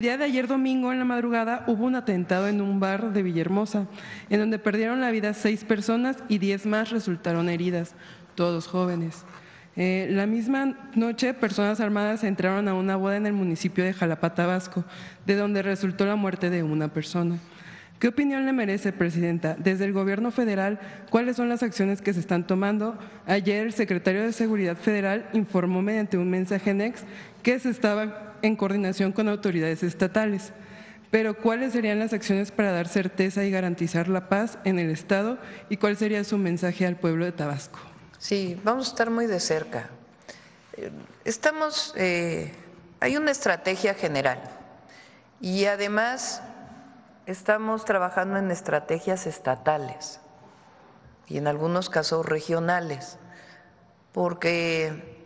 El día de ayer domingo en la madrugada hubo un atentado en un bar de Villahermosa, en donde perdieron la vida 6 personas y 10 más resultaron heridas, todos jóvenes. La misma noche, personas armadas entraron a una boda en el municipio de Jalapa, Tabasco, de donde resultó la muerte de una persona. ¿Qué opinión le merece, presidenta? Desde el Gobierno federal, ¿cuáles son las acciones que se están tomando? Ayer el secretario de Seguridad Federal informó mediante un mensaje en X que se estaba en coordinación con autoridades estatales. Pero ¿cuáles serían las acciones para dar certeza y garantizar la paz en el Estado? ¿Y cuál sería su mensaje al pueblo de Tabasco? Sí, vamos a estar muy de cerca. Hay una estrategia general y además estamos trabajando en estrategias estatales y en algunos casos regionales, porque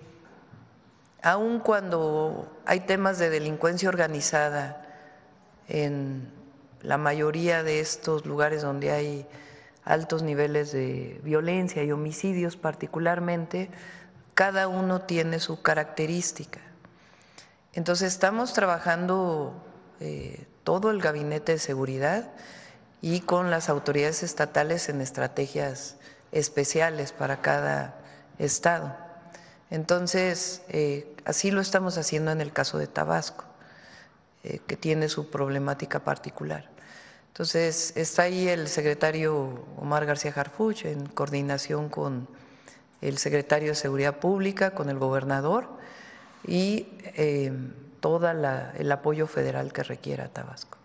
aun cuando hay temas de delincuencia organizada en la mayoría de estos lugares donde hay altos niveles de violencia y homicidios particularmente, cada uno tiene su característica. Entonces estamos trabajando todo el gabinete de seguridad y con las autoridades estatales en estrategias especiales para cada estado. Entonces, así lo estamos haciendo en el caso de Tabasco, que tiene su problemática particular. Entonces, está ahí el secretario Omar García Harfuch en coordinación con el secretario de Seguridad Pública, con el gobernador y todo el apoyo federal que requiera Tabasco.